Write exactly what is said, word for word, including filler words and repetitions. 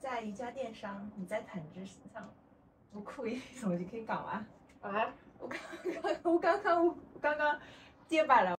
在一家电商，你在坦之上，我酷一什么？你可以搞啊啊！我刚刚我刚刚我刚刚接板了。